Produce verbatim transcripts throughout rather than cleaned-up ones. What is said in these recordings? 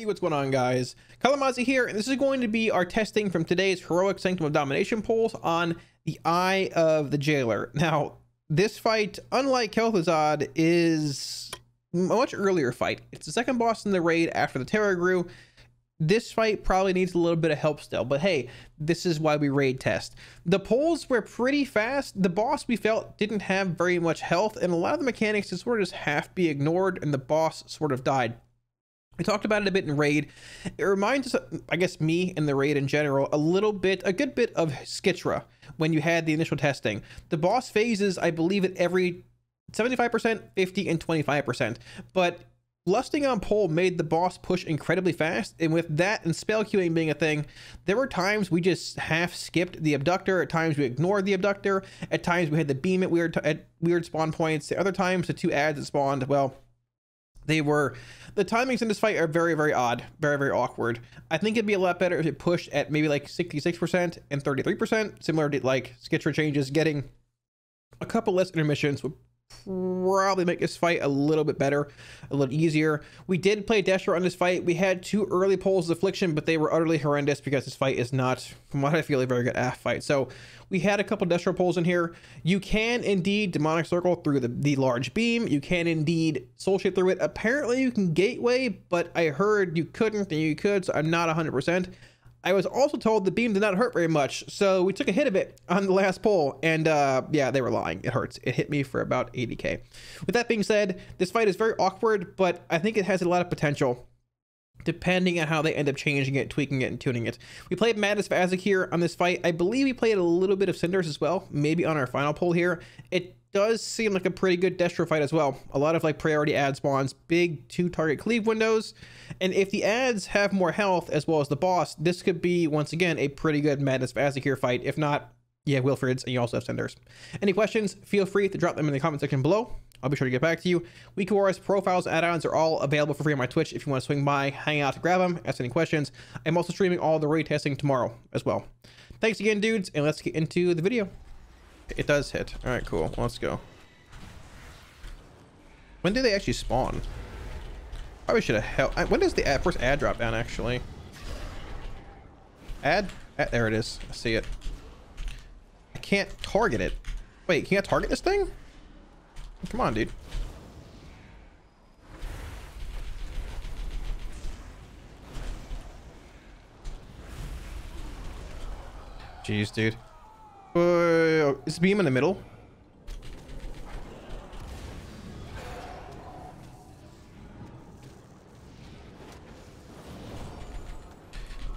Hey, what's going on, guys? Kalamazi here, and this is going to be our testing from today's heroic Sanctum of Domination polls on the Eye of the Jailer. Now, this fight, unlike Kel'Thuzad, is a much earlier fight. It's the second boss in the raid after the Terror Grew. This fight probably needs a little bit of help still, but hey, this is why we raid test. The polls were pretty fast. The boss, we felt, didn't have very much health, and a lot of the mechanics to sort of just half be ignored, and the boss sort of died. We talked about it a bit in raid. It reminds us, I guess me and the raid in general, a little bit, a good bit of Skitra when you had the initial testing. The boss phases, I believe, at every seventy-five percent, fifty, and twenty-five percent. But lusting on pole made the boss push incredibly fast, and with that and spell queuing being a thing, there were times we just half skipped the abductor, at times we ignored the abductor, at times we had the beam at weird, at weird spawn points, the other times the two adds that spawned, well, They were, the timings in this fight are very, very odd, very, very awkward. I think it'd be a lot better if it pushed at maybe like sixty-six percent and thirty-three percent, similar to like Skitra changes. Getting a couple less intermissions would probably make this fight a little bit better, a little easier. We did play Destro on this fight. We had two early pulls of Affliction, but they were utterly horrendous because this fight is not, from what I feel, a very good A F fight. So we had a couple Destro pulls in here. You can indeed demonic circle through the, the large beam. You can indeed soul shape through it. Apparently you can gateway, but I heard you couldn't and you could, so I'm not one hundred percent. I was also told the beam did not hurt very much, so we took a hit of it on the last pull, and uh, yeah, they were lying. It hurts. It hit me for about eighty K. With that being said, this fight is very awkward, but I think it has a lot of potential, depending on how they end up changing it, tweaking it, and tuning it. We played Madness Vazik here on this fight. I believe we played a little bit of Cinders as well, maybe on our final pull here. It does seem like a pretty good Destro fight as well. A lot of like priority ad spawns, big two target cleave windows, and if the ads have more health as well as the boss, this could be once again a pretty good Madness Vazik here fight. If not, you have Wilfrids and you also have Senders. Any questions, feel free to drop them in the comment section below. I'll be sure to get back to you. Weak Auras, profiles, add-ons are all available for free on my Twitch if you want to swing by, hang out, grab them, ask any questions. I'm also streaming all the raid testing tomorrow as well. Thanks again, dudes, and let's get into the video. It does hit. All right, cool. Let's go. When do they actually spawn? Probably should have helped. When does the ad, first ad drop down, actually? Ad? ad? There it is. I see it. I can't target it. Wait, can I target this thing? Come on, dude. Jeez, dude. Uh, is the beam in the middle?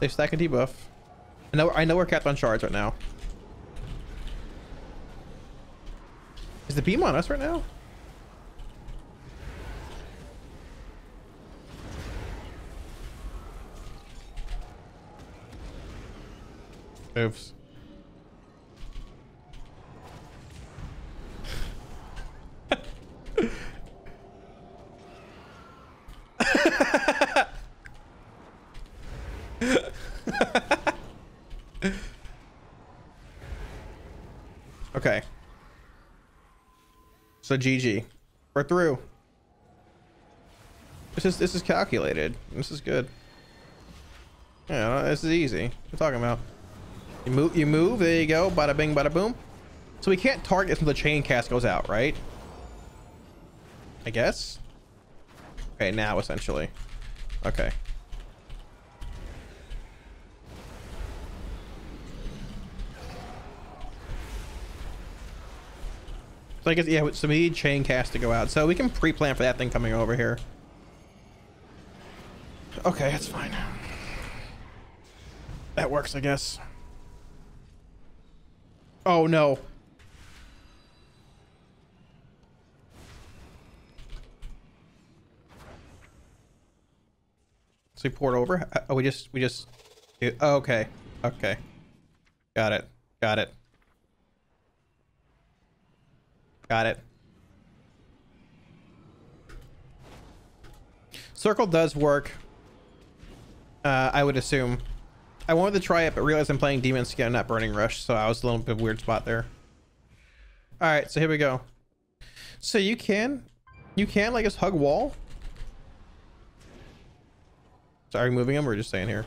They stack a debuff. I know, I know we're capped on shards right now. Is the beam on us right now? Oops. Okay. So G G. We're through. This is this is calculated. This is good. Yeah, this is easy. What are you talking about? You move you move, there you go, bada bing, bada boom. So we can't target until the chain cast goes out, right? I guess. Okay, now essentially. Okay. So I guess, yeah, so we need chain cast to go out. So we can pre-plan for that thing coming over here. Okay, that's fine. That works, I guess. Oh, no. So we poured over? Oh, we just, we just, oh, okay. Okay. Got it. Got it. Got it. Circle does work. Uh, I would assume. I wanted to try it, but realized I'm playing Demon Skin, not Burning Rush, so I was a little bit of a weird spot there. All right, so here we go. So you can, you can like just hug wall. So are we moving him or just staying here?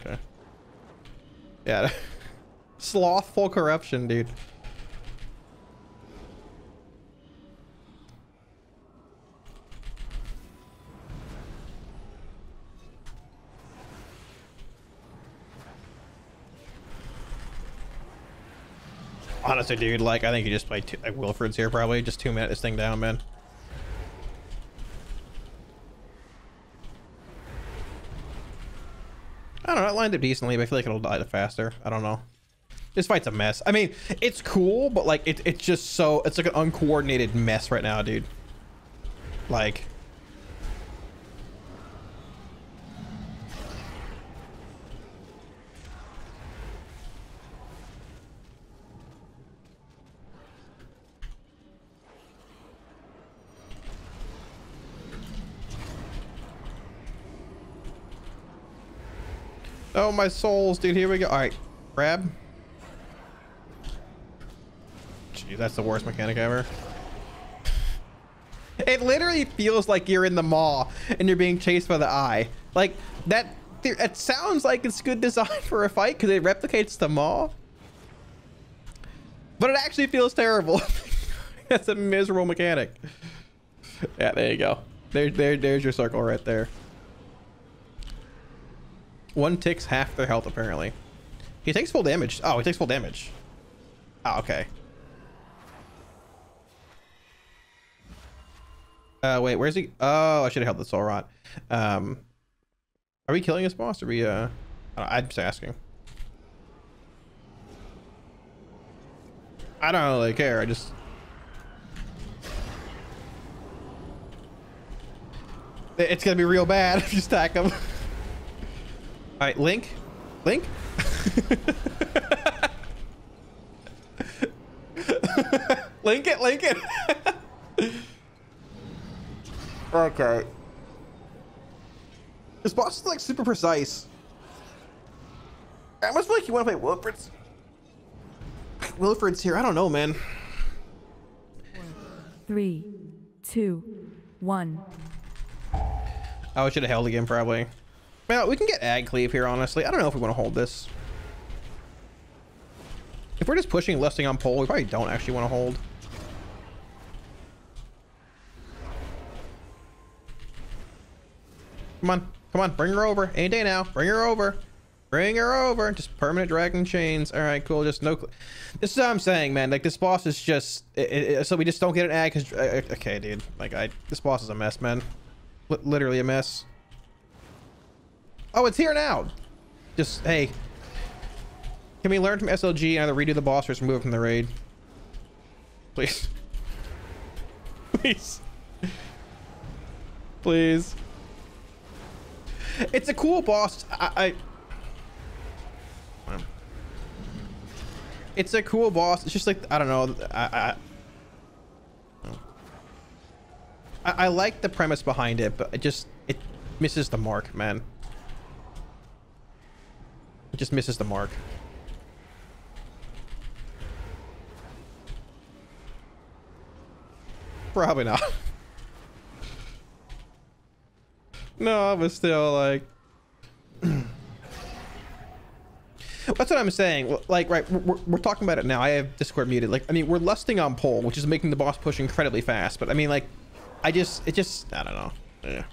Okay. Yeah. Slothful corruption, dude. Honestly, dude, like, I think you just play two, like Wilfrids here, probably. Just two minute this thing down, man. I don't know. It lined up decently, but I feel like it'll die faster. I don't know. This fight's a mess. I mean, it's cool, but, like, it, it's just so... It's like an uncoordinated mess right now, dude. Like... Oh, my souls, dude. Here we go. All right. Grab. Jeez, that's the worst mechanic ever. It literally feels like you're in the mall and you're being chased by the eye. Like, that It sounds like it's good design for a fight because it replicates the mall. But it actually feels terrible. That's a miserable mechanic. Yeah, there you go. There, there, there's your circle right there. One ticks half their health, apparently. He takes full damage. Oh, he takes full damage. Oh, okay. Uh, wait, where's he? Oh, I should have held the soul rot. Um, are we killing this boss? Are we, uh, I don't know, I'm just asking. I don't really care. I just. It's gonna be real bad if you stack him. All right, Link. Link. Link it, Link it. Okay. This boss is like super precise. I almost feel like you want to play Wilfrids. Wilfrids here. I don't know, man. Three, two, one. Oh, I should have held again, probably. Well, we can get Ag Cleave here, honestly. I don't know if we want to hold this. If we're just pushing Lusting on Pole, we probably don't actually want to hold. Come on. Come on. Bring her over. Any day now. Bring her over. Bring her over. Just permanent Dragon Chains. All right, cool. Just no... This is what I'm saying, man. Like, this boss is just... It, it, so we just don't get an Ag because... Okay, dude. Like, I... This boss is a mess, man. L- literally a mess. Oh, it's here now. Just, hey. Can we learn from S L G and either redo the boss or just remove it from the raid? Please. Please. Please. It's a cool boss. I, I... It's a cool boss. It's just like, I don't know. I, I, I, I like the premise behind it, but it just, it misses the mark, man. Just misses the mark. Probably not. No, I was still like... That's what I'm saying. Like, right, we're, we're talking about it now. I have Discord muted. Like, I mean, we're Lusting on Pole, which is making the boss push incredibly fast. But I mean, like, I just... It just... I don't know. Yeah.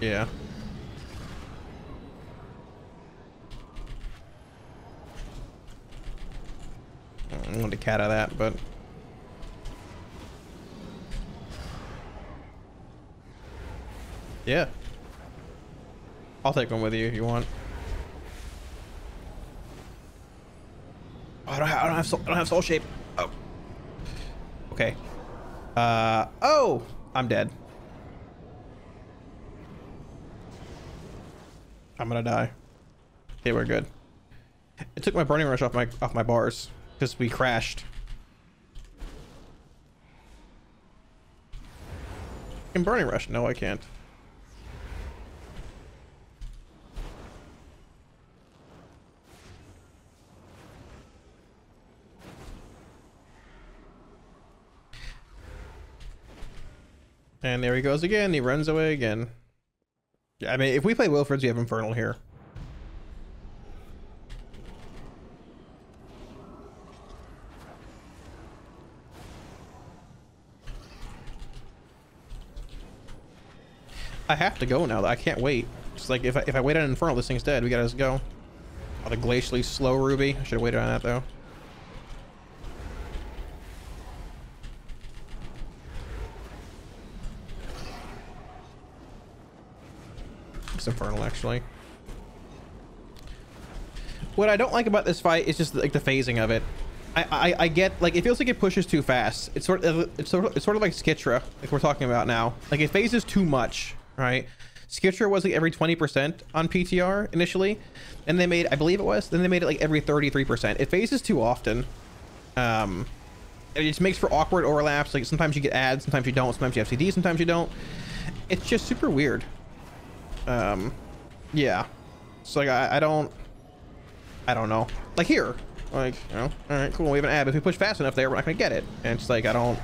Yeah. I wanted to cat out of that, but yeah, I'll take one with you if you want. Oh, I don't have, I don't have soul, I don't have soul shape. Oh, okay. Uh oh, I'm dead. I'm gonna die. Okay, we're good. It took my burning rush off my off my bars. Because we crashed. Can Burning Rush? No, I can't. And there he goes again. He runs away again. Yeah, I mean, if we play Wilfrids, we have Infernal here. I have to go now. I can't wait. It's like if I, if I wait on Infernal, this thing's dead. We gotta just go. Oh, the glacially slow Ruby. I should have waited on that though. It's Infernal actually. What I don't like about this fight is just like the phasing of it. I, I, I get like it feels like it pushes too fast. It's sort of it's sort of, it's sort of like Skitra, like we're talking about now. Like it phases too much, right? Skitra was like every twenty percent on P T R initially, and they made I believe it was then they made it like every thirty-three percent. It phases too often. Um, it just makes for awkward overlaps. Like sometimes you get ads, sometimes you don't. Sometimes you have C D, sometimes you don't. It's just super weird. Um, yeah. So like I, I don't, I don't know. Like here. Like, you know, all right, cool. We have an ab. If we push fast enough there, we're not going to get it. And it's like, I don't,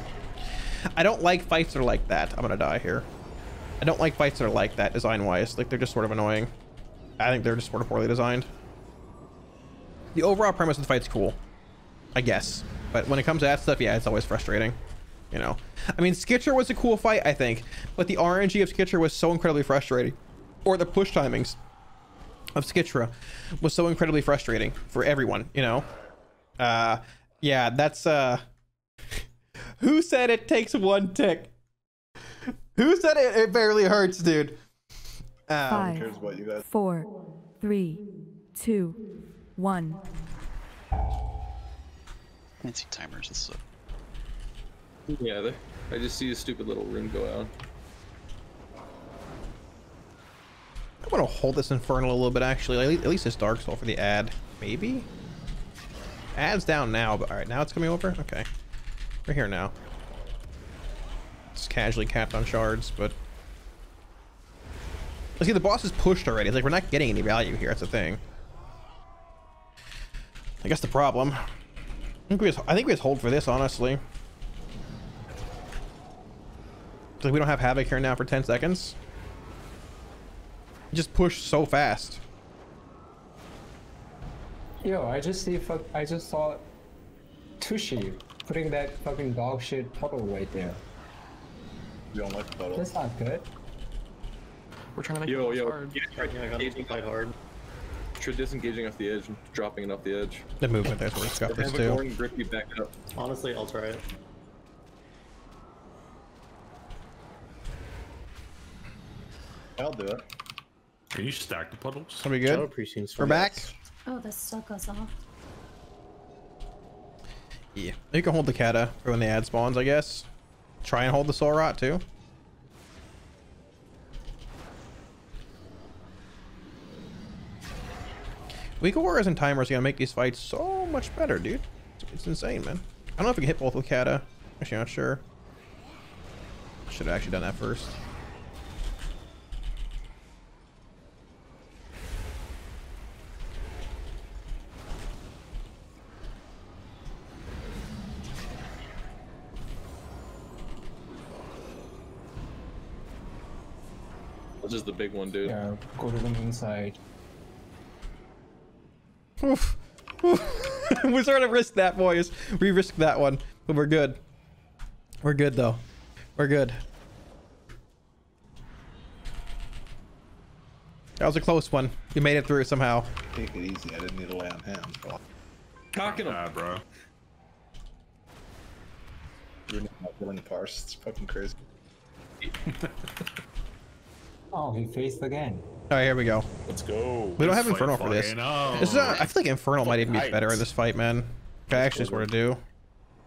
I don't like fights that are like that. I'm going to die here. I don't like fights that are like that design wise. Like they're just sort of annoying. I think they're just sort of poorly designed. The overall premise of the fight's cool, I guess. But when it comes to that stuff, yeah, it's always frustrating. You know, I mean, Skitra was a cool fight, I think, but the R N G of Skitra was so incredibly frustrating, or the push timings of Skitra was so incredibly frustrating for everyone, you know? Uh, yeah, that's, uh, who said it takes one tick? Who said it, it barely hurts, dude? Um, Five, cares what you guys... four, three, two, one. I can't see timers, this sucks. Yeah, I just see a stupid little rune go out. I want to hold this Infernal a little bit, actually. At least this Dark Soul for the ad. Maybe? Ad's down now, but alright, now it's coming over? Okay. We're here now. It's casually capped on shards, but... Let's see, the boss is pushed already. It's like, we're not getting any value here. That's the thing. I guess the problem. I think we just, I think we just hold for this, honestly. It's like, we don't have Havoc here now for ten seconds. Just push so fast. Yo, I just see. Fuck, I just saw Tushi putting that fucking dog shit puddle right there. You don't like the puddle. That's not good. We're trying to make yo, it yo, hard. Yo, yo, yeah, engaging quite hard. Try disengaging off the edge and dropping it off the edge. The movement there's where it's got this too. Grippy back up. Honestly, I'll try it. I'll do it. Can you stack the puddles? Are we good? We're back. Oh, this still goes off. Yeah. You can hold the Kata for when the ad spawns, I guess. Try and hold the soul rot, too. Weak auras and timers are going to make these fights so much better, dude. It's, it's insane, man. I don't know if we can hit both with Kata. Actually, not sure. Should have actually done that first. Is the big one, dude. Yeah, go to the moon side. Oof. Oof. We sort of risked that, boys. We risked that one, but we're good. We're good, though. We're good. That was a close one. You made it through somehow. Take it easy. I didn't need to lay on him. Cocking him, bro. You're not willing to parse. It's fucking crazy. Oh, he faced again. All right, here we go. Let's go. We don't have Infernal for this. This is not, I feel like Infernal might even be better in this fight, man. I actually just want to do.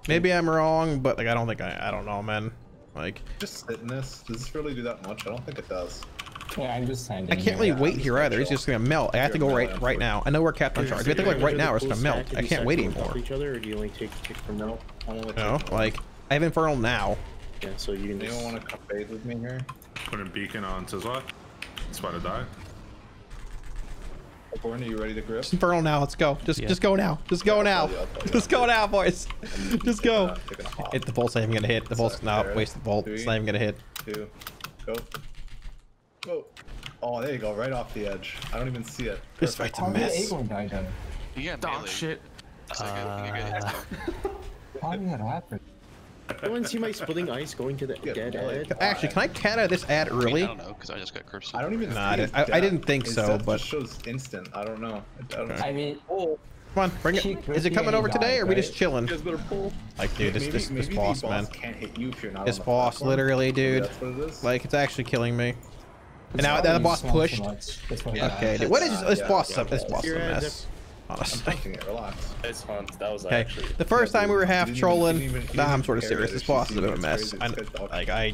Maybe I'm wrong, but like I don't think I. I don't know, man. Like just sitting this. Does this really do that much? I don't think it does. Yeah, I'm just saying. I can't really wait here either. He's just gonna melt. I have to go right right now. I know we're capped on shards. We have to go like right now. Or it's gonna melt. I can't wait anymore. Each other, or do you only take kick from melt? No, like I have Infernal now. Yeah, so you can. You don't want to come bathe with me here. Put a beacon on Tizla. It's about to die. Born, are you ready to grip? It's Infernal now. Let's go. Just, yeah. just go now. Just go now. Just go now, boys. Just go. Hit the pulse. I'm gonna hit the pulse. No, waste the bolt. It's not even gonna hit. two, go. Go. Oh, there you go, right off the edge. I don't even see it. Perfect. This fight's a mess. Yeah, dog shit. Uh, How did that happen? I want to see my splitting ice going to the Good dead head. Actually, can I Kata this ad early? I, mean, I don't know, because I just got cursed. I don't even nah, think I, I didn't think it's so, but... It shows instant. I don't know. I, don't okay. know. I mean... Oh. Come on, bring it. Is it coming over today, right? Or are we just chilling? Pull. Like, dude, this, maybe, this, this boss, man. Can't hit you if you're not this boss, platform. Literally, dude. It like, it's actually killing me. And now that the boss pushed. Yeah, okay, dude. What is this boss? This boss is a mess. Honestly. It, relax. It's fun. That was okay. Actually, the first yeah, time we were half trolling, even, even, nah, I'm sort of serious. This boss is a bit of a mess. I, like I,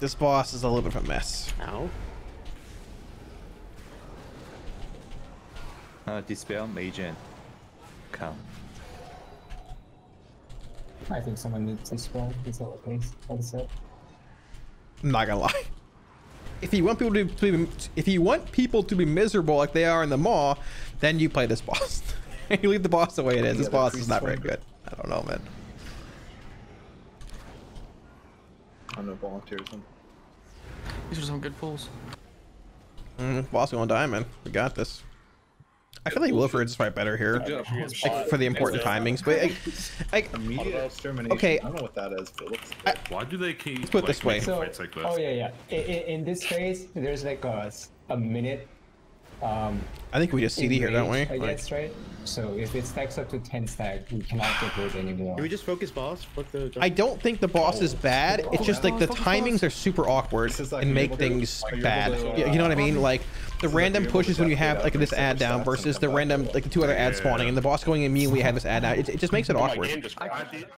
this boss is a little bit of a mess. Ow. Uh, dispel Majin. Come. I think someone needs to dispel. Is that what case? I'm not gonna lie. If you want people to, to be, if you want people to be miserable like they are in the Maw, then you play this boss. You leave the boss the way it is. This boss is not very good. I don't know, man. I'm no volunteerism. These are some good pulls. Mm, boss gonna die, man. We got this. I feel like Wilfrids fight better here, like, for the important timings. But like, like okay, I don't know what that is. But I, why do they keep? Let's put it this way. So, like this? Oh yeah, yeah. In, in this phase, there's like a, a minute. Um, I think we just C D here, don't we? I guess like, right. So if it stacks up to ten stack, we cannot get rid anymore. Can we just focus boss? The I don't think the boss oh. is bad. Oh, it's just oh, like the timings boss. are super awkward like and make things to, bad. To, uh, you know what I mean? Like the random like pushes when you have like this ad down versus the random like the two other ads yeah, yeah, yeah. spawning and the boss going immediately had this ad down. It, it just makes it awkward. I,